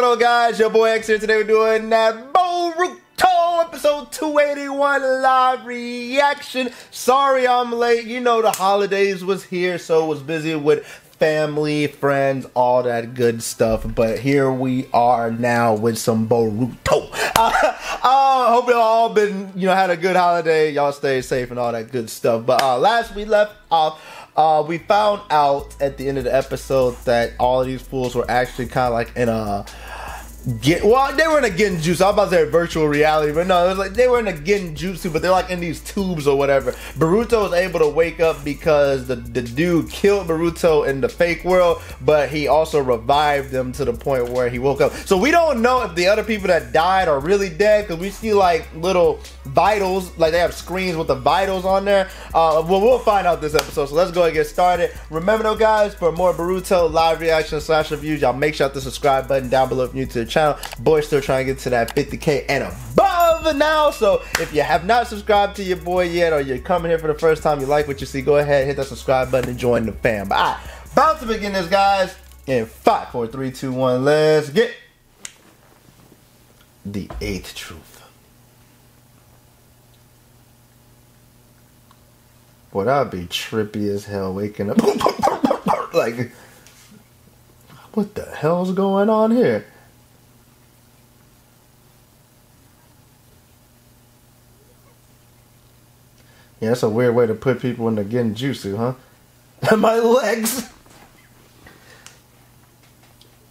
going on, guys? Your boy X here. Today we're doing that Boruto episode 281 live reaction. Sorry I'm late. You know, the holidays was here, so was busy with family, friends, all that good stuff. But here we are now with some Boruto. I hope y'all all been, you know, had a good holiday. Y'all stay safe and all that good stuff. But last we left off, we found out at the end of the episode that all of these fools were actually kind of like in a they were in a genjutsu. I was about to say virtual reality, but no, it was like they were in a genjutsu, but they're like in these tubes or whatever. Boruto was able to wake up because the dude killed Boruto in the fake world, but he also revived them to the point where he woke up. So we don't know if the other people that died are really dead, because we see like little vitals, like they have screens with the vitals on there. Well, we'll find out this episode, so let's go and get started. Remember though, guys, for more Boruto live reactions slash reviews, y'all make sure to hit the subscribe button down below if you're new to the channel. Boy, still trying to get to that 50K and above now, so if you have not subscribed to your boy yet, or you're coming here for the first time, you like what you see, go ahead, hit that subscribe button and join the fam. But I about to begin this, guys, in 5, 4, 3, 2, 1. Let's get the 8th truth. Boy, that'd be trippy as hell, waking up like, what the hell's going on here? Yeah, that's a weird way to put people into genjutsu, huh? My legs!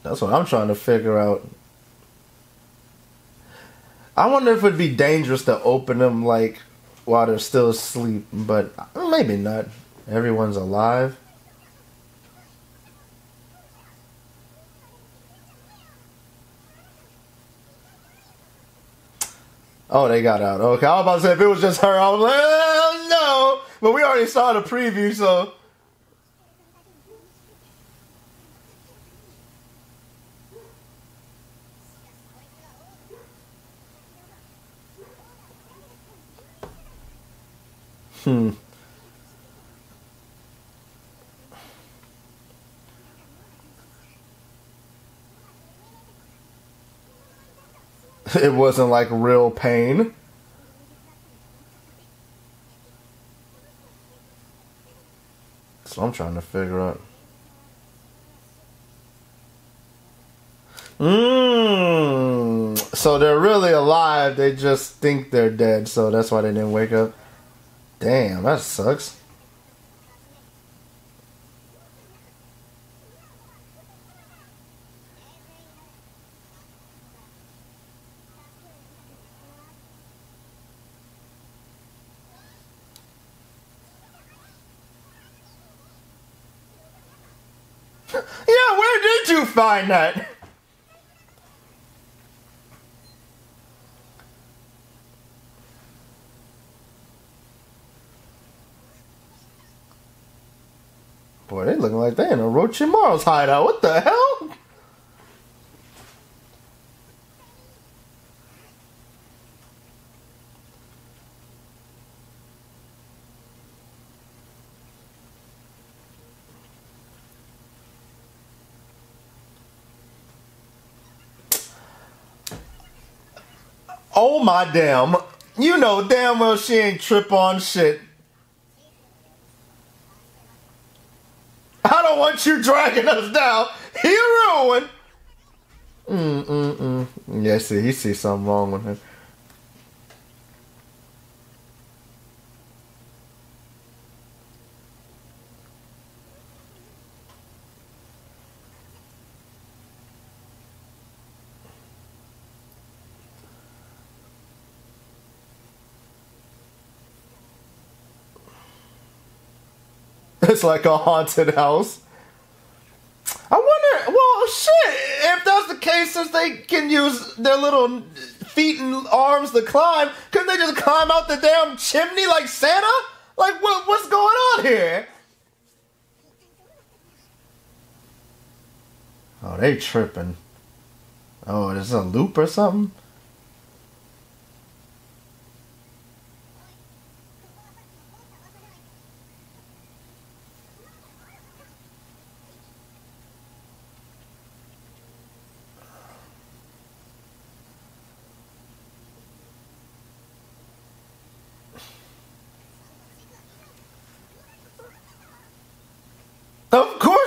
That's what I'm trying to figure out. I wonder if it'd be dangerous to open them, like, while they're still asleep, but maybe not. Everyone's alive. Oh, they got out. Okay, I was about to say, if it was just her, I was like, oh, no. But we already saw the preview, so. It wasn't like real pain. So I'm trying to figure out. So they're really alive. They just think they're dead. So that's why they didn't wake up. Damn, that sucks. Yeah, where did you find that? Boy, they looking like they in Orochimaru's hideout. What the hell? Oh my damn, you know damn well she ain't trip on shit. I don't want you dragging us down. He ruined. Yeah, see, he see something wrong with him. It's like a haunted house. I wonder, well, shit, if that's the case, since they can use their little feet and arms to climb, couldn't they just climb out the damn chimney like Santa? Like, what's going on here? Oh, they tripping. Oh, there's a loop or something?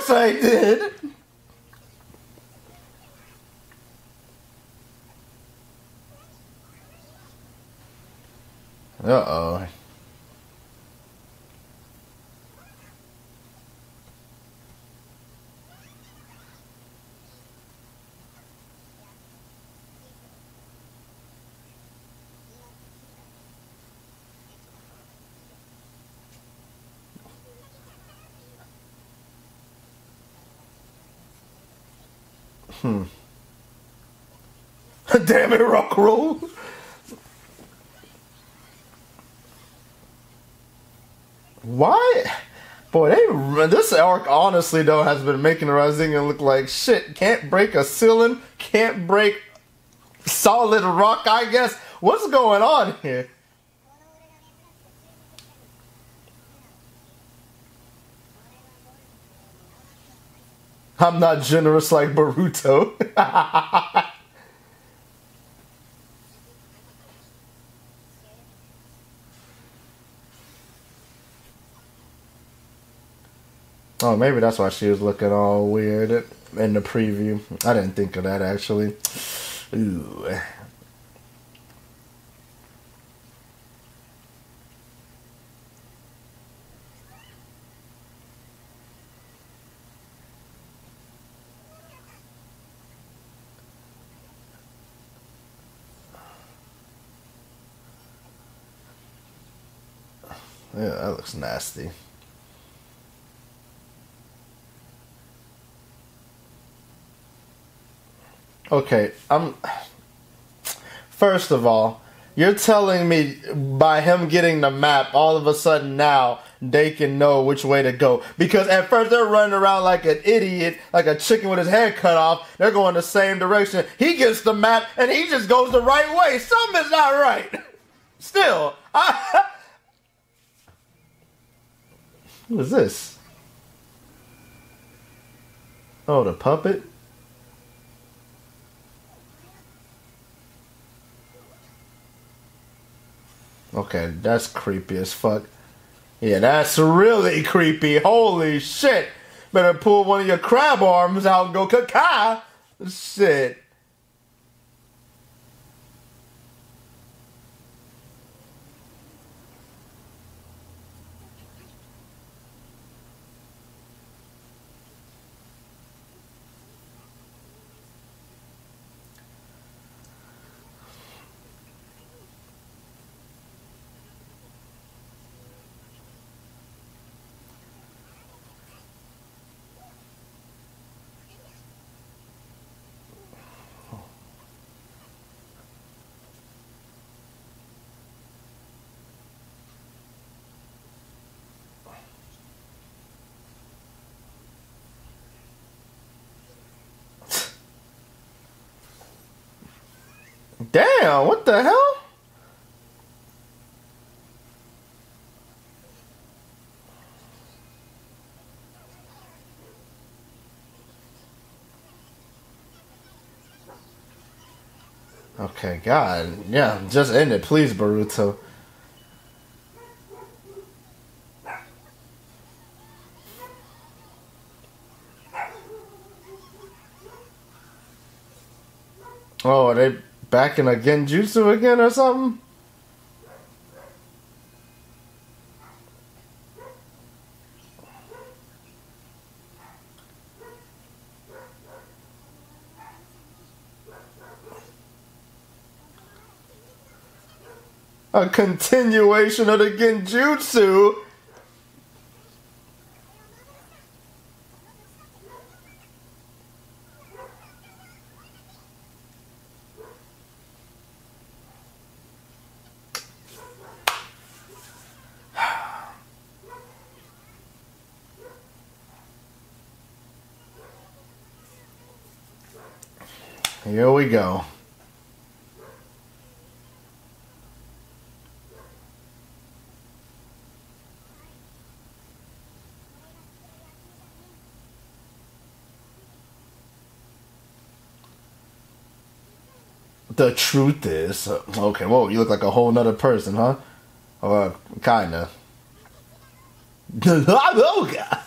course I did! Uh-oh. Damn it, rock roll! Why? Boy, this arc honestly though has been making the Rasengan look like shit. Can't break a ceiling, can't break solid rock, I guess. What's going on here? I'm not generous like Boruto. Oh, maybe that's why she was looking all weird in the preview. I didn't think of that, actually. Ooh. Yeah, that looks nasty. Okay, first of all, you're telling me by him getting the map, all of a sudden now, they can know which way to go. Because at first they're running around like an idiot, like a chicken with his head cut off. They're going the same direction. He gets the map, and he just goes the right way. Something's not right. Still, Who is this? Oh, the puppet? Okay, that's creepy as fuck. Yeah, that's really creepy. Holy shit. Better pull one of your crab arms out and go caca. Shit. Damn, what the hell? Okay, God. Yeah, just end it, please, Boruto. Oh, are they back in a genjutsu again or something? A continuation of the genjutsu? Here we go. The truth is, okay, whoa, you look like a whole nother person, huh? Or kinda. Oh, God.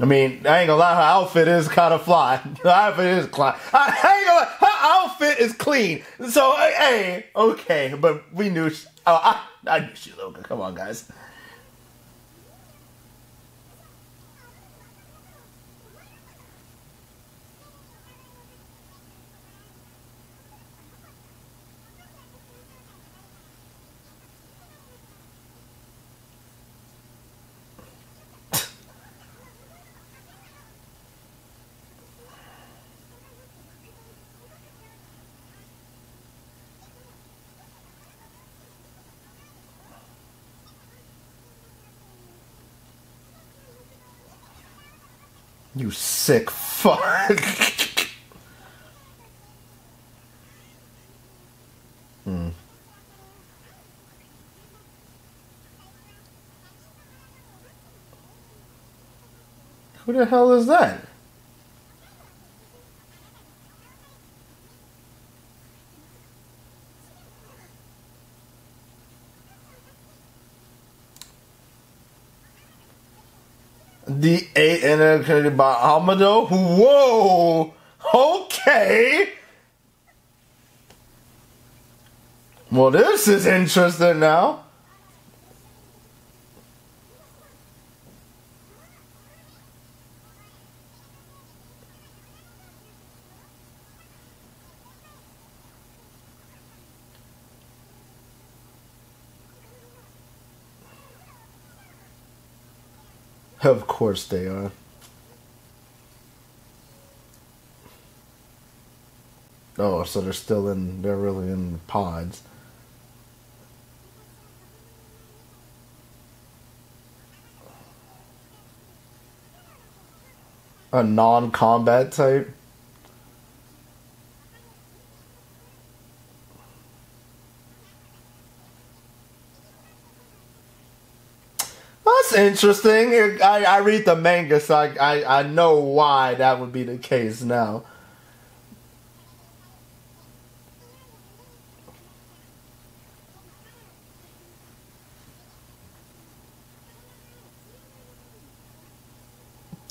I mean, I ain't gonna lie, her outfit is kind of fly. Her outfit is fly. I ain't gonna lie, her outfit is clean. So, hey, okay, but we knew she, I knew she was Ouga. Come on, guys. You sick fuck. Hmm. Who the hell is that? The 8 entered by Amado. Whoa! Okay! Well, this is interesting now. Of course they are. Oh, so they're still in, they're really in pods. A non-combat type? Interesting. I read the manga, so I know why that would be the case now.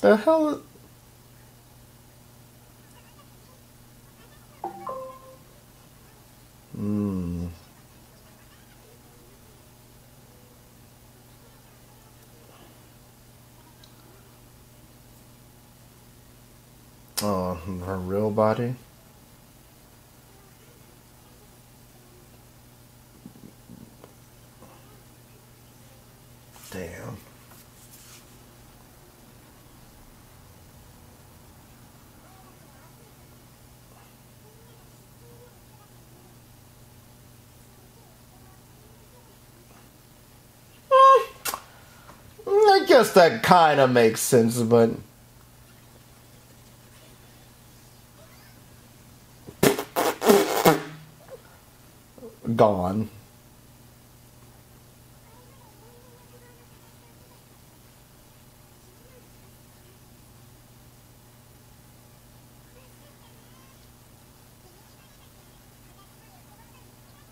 The hell? Oh, her real body? Damn. I guess that kind of makes sense, but... gone.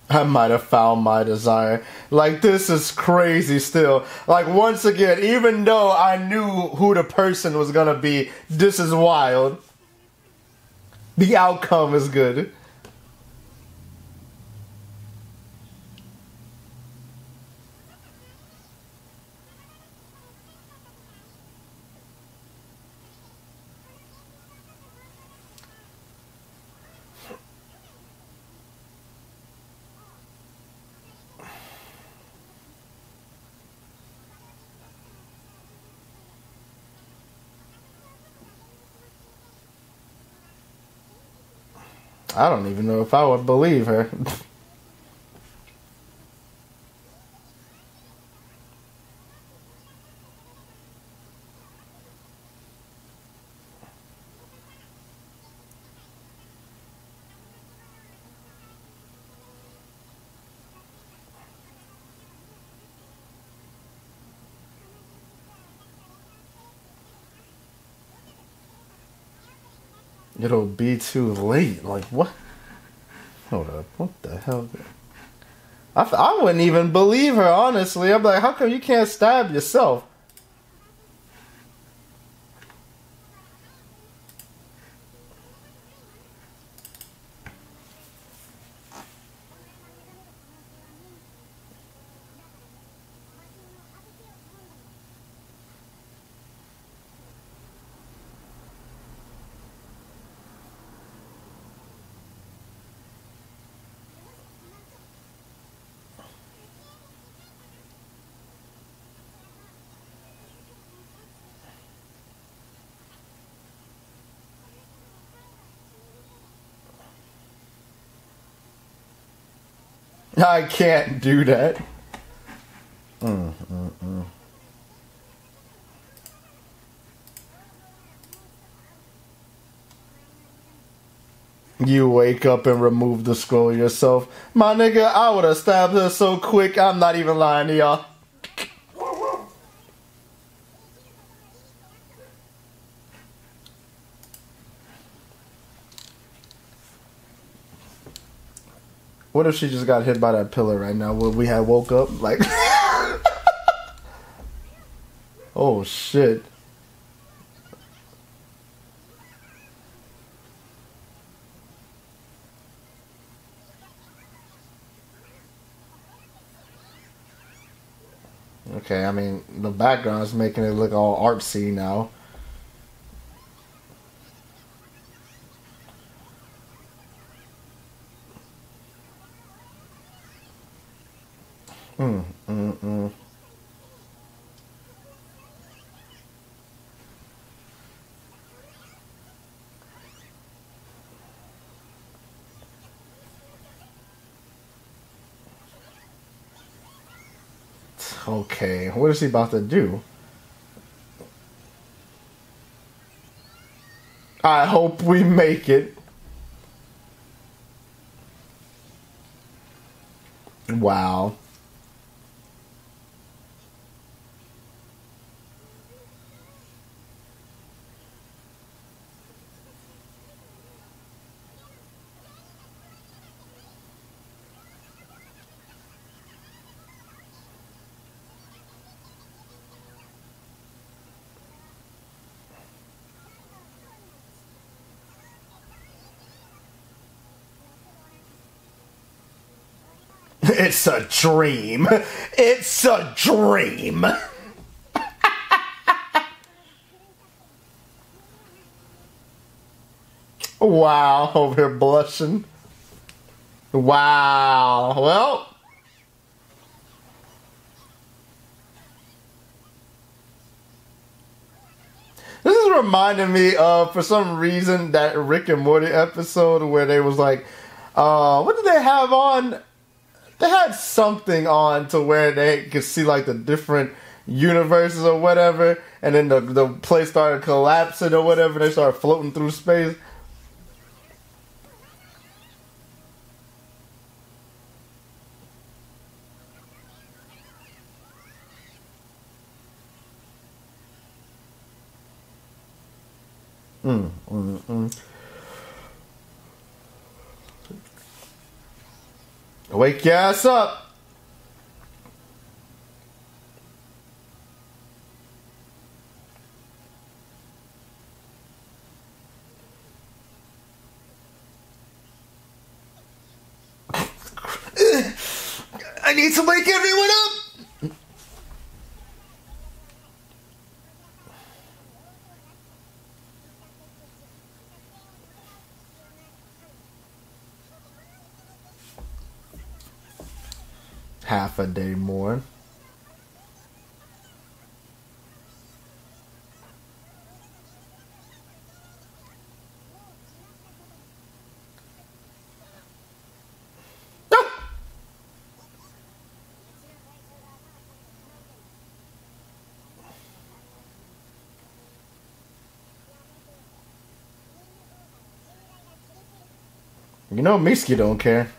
I might have found my desire. Like, this is crazy still. Like, once again, even though I knew who the person was gonna be, this is wild. The outcome is good. I don't even know if I would believe her. It'll be too late. Like, what? Hold up. What the hell? I wouldn't even believe her, honestly. I'm like, how come you can't stab yourself? I can't do that. You wake up and remove the scroll yourself. My nigga, I would have stabbed her so quick, I'm not even lying to y'all. What if she just got hit by that pillar right now? Would we have woke up? Like... oh, shit. Okay, I mean, the background's making it look all artsy now. Okay, what is he about to do? I hope we make it. Wow. It's a dream. It's a dream. Wow, over here blushing. Wow. Well. This is reminding me of, for some reason, that Rick and Morty episode where they was like, what did they have on? They had something on to where they could see like the different universes or whatever, and then the place started collapsing or whatever, and they started floating through space. Wake your ass up. I need to wake everyone up. Half a day more. You know, Miski don't care.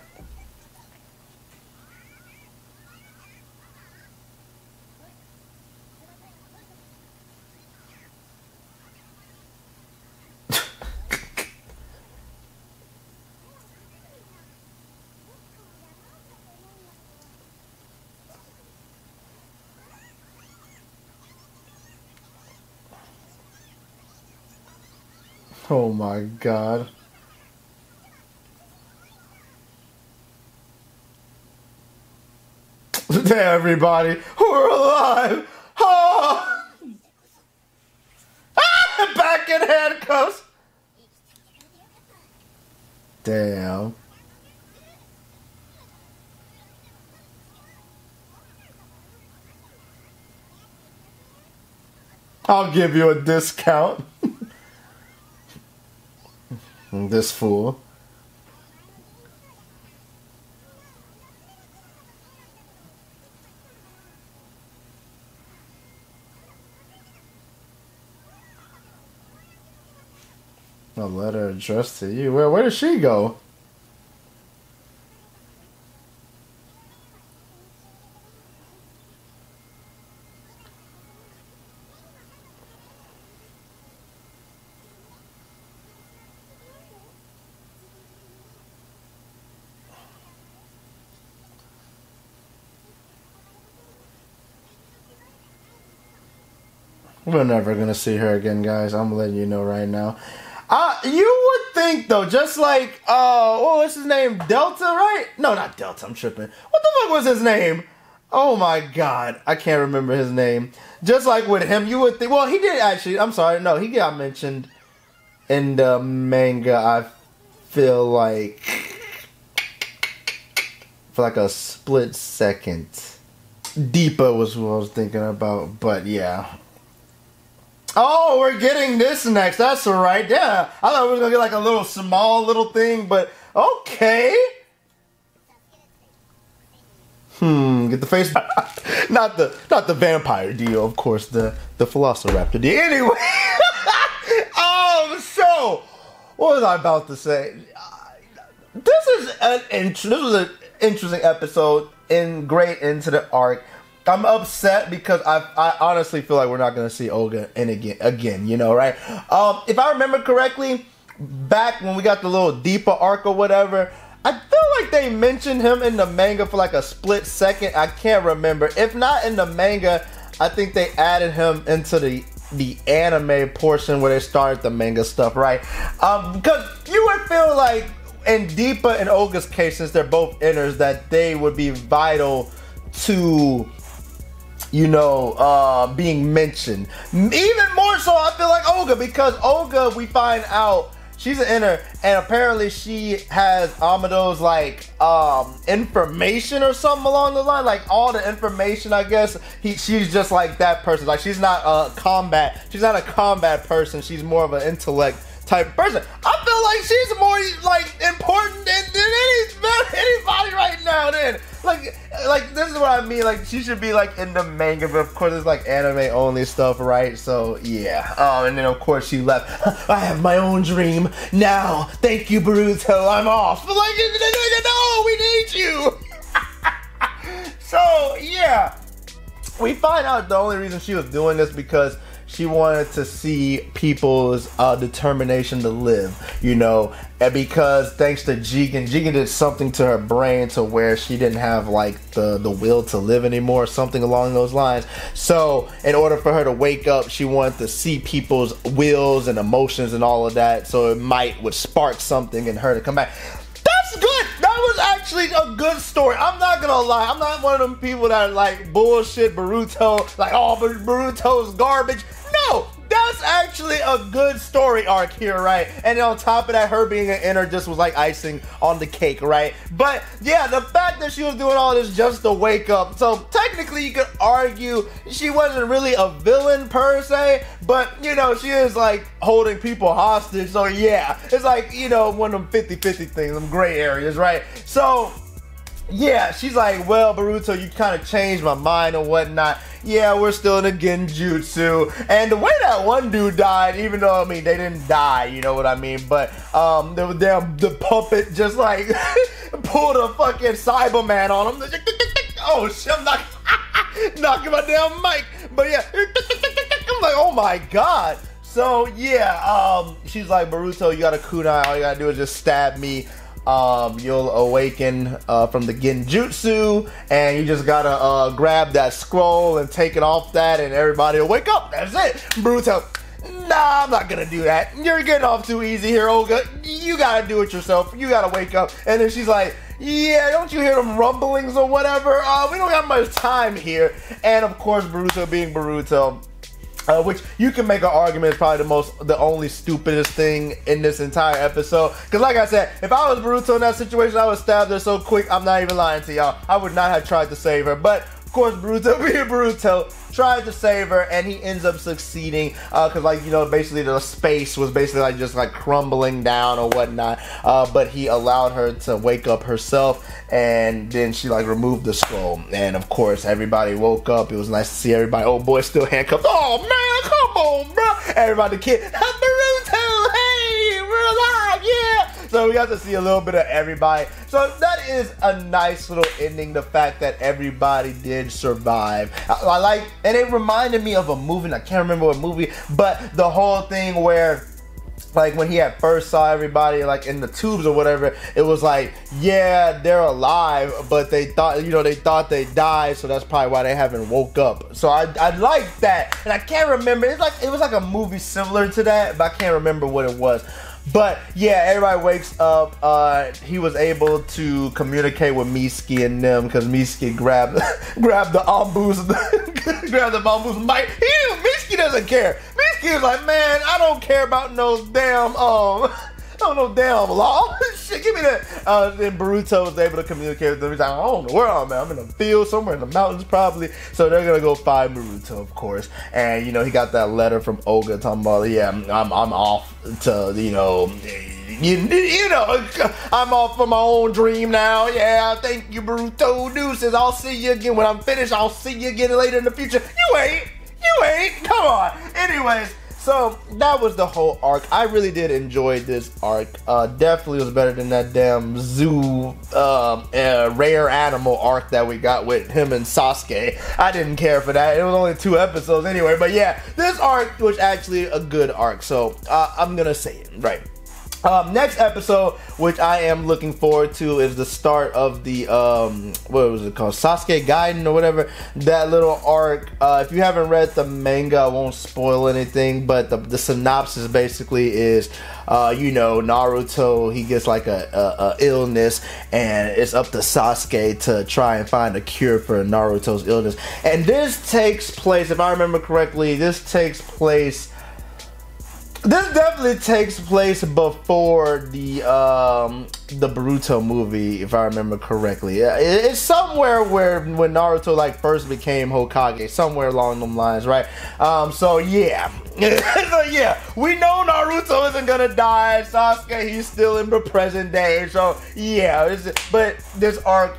Oh my God. Hey everybody, we're alive! Oh! Ah, back in handcuffs! Damn. I'll give you a discount. This fool. A letter addressed to you. Where did she go? We're never gonna see her again, guys. I'm letting you know right now. You would think though, just like what's his name? Delta, right? No, not Delta. I'm tripping. What the fuck was his name? Oh my god, I can't remember his name. Just like with him, you would think. Well, he did actually. I'm sorry. No, he got mentioned in the manga. I feel like for like a split second, Deepa was what I was thinking about. But yeah. Oh, we're getting this next. That's right. Yeah. I thought we were going to get like a little small little thing, but okay. Get the face. Not the vampire deal, of course, the Velociraptor deal. Anyway. So what was I about to say? This was an interesting episode and great into the arc. I'm upset because I honestly feel like we're not going to see Ouga and again, you know, right? If I remember correctly, back when we got the little Deepa arc or whatever, I feel like they mentioned him in the manga for like a split second. I can't remember. If not in the manga, I think they added him into the anime portion where they started the manga stuff, right? Because you would feel like in Deepa and Olga's case, since they're both inners, that they would be vital to... you know, being mentioned. Even more so, I feel like Ouga, because Ouga, we find out, she's an inner, and apparently she has Amado's, like, information or something along the line. Like, all the information, I guess, she's just like that person. Like, she's not a combat person. She's more of an intellect type person. I feel like she's more, like, important than anybody right now, then. Like, this is what I mean. Like, she should be, like, in the manga, but of course it's, like, anime-only stuff, right? So, yeah. And then, of course, she left. I have my own dream now. Thank you, Boruto. I'm off. But, like, no, we need you. So, yeah. We find out the only reason she was doing this because she wanted to see people's determination to live, you know, and because thanks to Jigen did something to her brain to where she didn't have like the will to live anymore, something along those lines. So in order for her to wake up, she wanted to see people's wills and emotions and all of that. So it would spark something in her to come back. That's good. That was actually a good story. I'm not gonna lie. I'm not one of them people that are like bullshit Boruto, like, oh, but Boruto's garbage. No, that's actually a good story arc here, right? And on top of that, her being an inner just was like icing on the cake, right? But yeah, the fact that she was doing all this just to wake up. So technically you could argue she wasn't really a villain per se, but you know, she is like holding people hostage. So yeah, it's like, you know, one of them 50-50 things, them gray areas, right? So yeah, she's like, well, Boruto, you kind of changed my mind and whatnot. Yeah, we're still in a genjutsu. And the way that one dude died, even though, I mean, they didn't die, you know what I mean? But the puppet just like pulled a fucking Cyberman on him. Oh, shit, I'm knocking my damn mic. But yeah, I'm like, oh my God. So yeah, she's like, Boruto, you got a kunai. All you got to do is just stab me. You'll awaken from the genjutsu, and you just gotta grab that scroll and take it off that, and everybody will wake up. That's it. Boruto, nah, I'm not gonna do that. You're getting off too easy here, Ouga. You gotta do it yourself. You gotta wake up. And then she's like, yeah, don't you hear them rumblings or whatever? We don't have much time here. And of course, Boruto being Boruto, which you can make an argument is probably the only stupidest thing in this entire episode. Because like I said, if I was Boruto in that situation, I would stab her so quick, I'm not even lying to y'all. I would not have tried to save her. But of course, Boruto being Boruto tried to save her, and he ends up succeeding because, like, you know, basically the space was basically like just like crumbling down or whatnot. But he allowed her to wake up herself, and then she like removed the scroll, and of course everybody woke up. It was nice to see everybody. Oh boy, still handcuffed. Oh man, come on, bro! Everybody, the kid, Boruto, hey, So we got to see a little bit of everybody. So that is a nice little ending, the fact that everybody did survive. I like, and it reminded me of a movie, I can't remember what movie, but the whole thing where like when he at first saw everybody like in the tubes or whatever, it was like, yeah, they're alive, but they thought, you know, they thought they died, so that's probably why they haven't woke up. So I like that, and I can't remember, it's like, it was like a movie similar to that, but I can't remember what it was. But yeah, everybody wakes up. He was able to communicate with Miski and them because Miski grabbed the Ambu's mic. Miski doesn't care. Miski was like, man, I don't care about no damn no damn law. Shit, give me that. Then Boruto was able to communicate with them. He's like, I don't know where I'm at. I'm in a field somewhere in the mountains probably. So they're gonna go find Boruto, of course. And you know, he got that letter from Ouga talking about, yeah, I'm off to, you know, I'm off for my own dream now. Yeah, thank you, Boruto. Deuces, I'll see you again when I'm finished. I'll see you again later in the future. You ain't. Come on. Anyways. So that was the whole arc. I really did enjoy this arc. Definitely was better than that damn zoo rare animal arc that we got with him and Sasuke. I didn't care for that. It was only 2 episodes anyway. But yeah, this arc was actually a good arc. So I'm gonna say it right. Next episode, which I am looking forward to, is the start of the what was it called, Sasuke Gaiden or whatever, that little arc. If you haven't read the manga, I won't spoil anything, but the synopsis basically is, you know, Naruto, he gets like a illness, and it's up to Sasuke to try and find a cure for Naruto's illness. And this takes place, if I remember correctly, this definitely takes place before the Boruto movie, if I remember correctly. It's somewhere where when Naruto like first became Hokage, somewhere along them lines, right? So yeah, we know Naruto isn't gonna die. Sasuke, he's still in the present day. So yeah, but this arc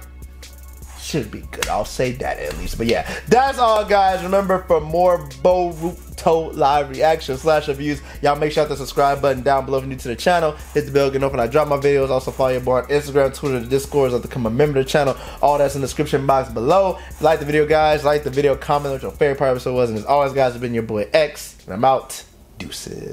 should be good. I'll say that at least. But yeah, that's all, guys. Remember, for more Boruto live reaction / reviews, y'all make sure to hit the subscribe button down below if you're new to the channel. Hit the bell, get open. I drop my videos. Also follow your boy on Instagram, Twitter, the Discord. So become a member of the channel. All that's in the description box below. Like the video, guys. Like the video. Comment what your favorite part of the episode was. And as always, guys, it's been your boy X, and I'm out. Deuces.